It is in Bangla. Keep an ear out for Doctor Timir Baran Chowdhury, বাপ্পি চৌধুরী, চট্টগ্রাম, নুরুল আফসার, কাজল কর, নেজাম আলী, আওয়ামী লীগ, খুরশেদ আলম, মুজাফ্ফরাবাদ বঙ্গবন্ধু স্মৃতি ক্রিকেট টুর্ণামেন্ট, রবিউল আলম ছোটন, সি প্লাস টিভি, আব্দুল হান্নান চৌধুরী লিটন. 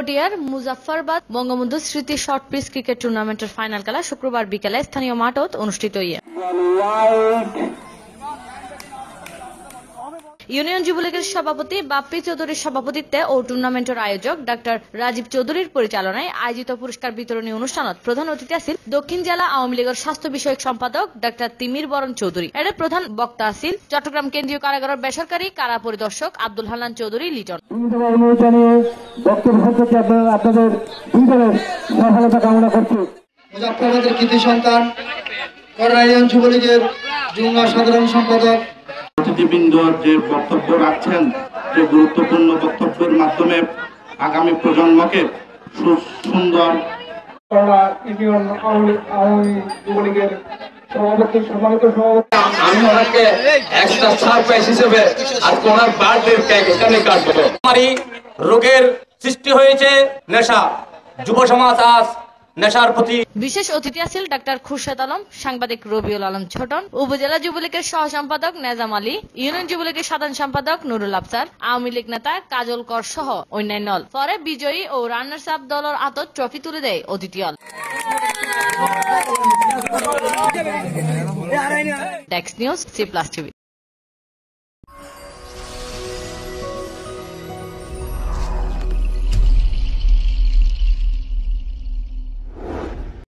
পটিয়ার মুজাফফরবাদ বঙ্গবন্ধু স্মৃতি শর্ট পিচ ক্রিকেট টুর্নামেন্টের ফাইনাল খেলা শুক্রবার বিকেলে স্থানীয় মাঠত অনুষ্ঠিত হইছে। ইউনিয়ন যুবলীগের সভাপতি বাপ্পি চৌধুরীর সভাপতিত্বে ও টুর্নামেন্টের আয়োজক ডক্টর রাজীব চৌধুরীর পরিচালনায় আয়োজিত পুরস্কার বিতরণী অনুষ্ঠানত প্রধান অতিথি আছিল দক্ষিণ জেলা আওয়ামী লীগের স্বাস্থ্য বিষয়ক সম্পাদক ডক্টর তিমির বরণ চৌধুরী। এর প্রধান বক্তা আছিল চট্টগ্রাম কেন্দ্রীয় কারাগারের বেসরকারি কারা পরিদর্শক আব্দুল হান্নান চৌধুরী লিটন। অতিথিবৃন্দর যে বক্তব্য রাখছেন, যে গুরুত্বপূর্ণ বক্তব্যের মাধ্যমে আগামী প্রজন্মকে সুন্দর আমি ওনাকে একটা সারপ্রাইজ হিসেবে আজকে ওনার বার্থডে কেক এখানে কাটবো। আমারই রোগের সৃষ্টি হয়েছে নেশা, যুব সমাজ আজ নেশার প্রতি। বিশেষ অতিথি আছেন ডাক্তার খুরশেদ আলম, সাংবাদিক রবিউল আলম ছোটন, উপজেলা যুবলীগের সহ সম্পাদক নেজাম আলী, ইউনিয়ন যুবলীগের সাধারণ সম্পাদক নুরুল আফসার, আওয়ামী লীগ নেতা কাজল কর সহ অন্যান্য। পরে বিজয়ী ও রানার্স আপ দলের হাতে ট্রফি তুলে দেয় অতিথি দল। Desk news, সি প্লাস টিভি।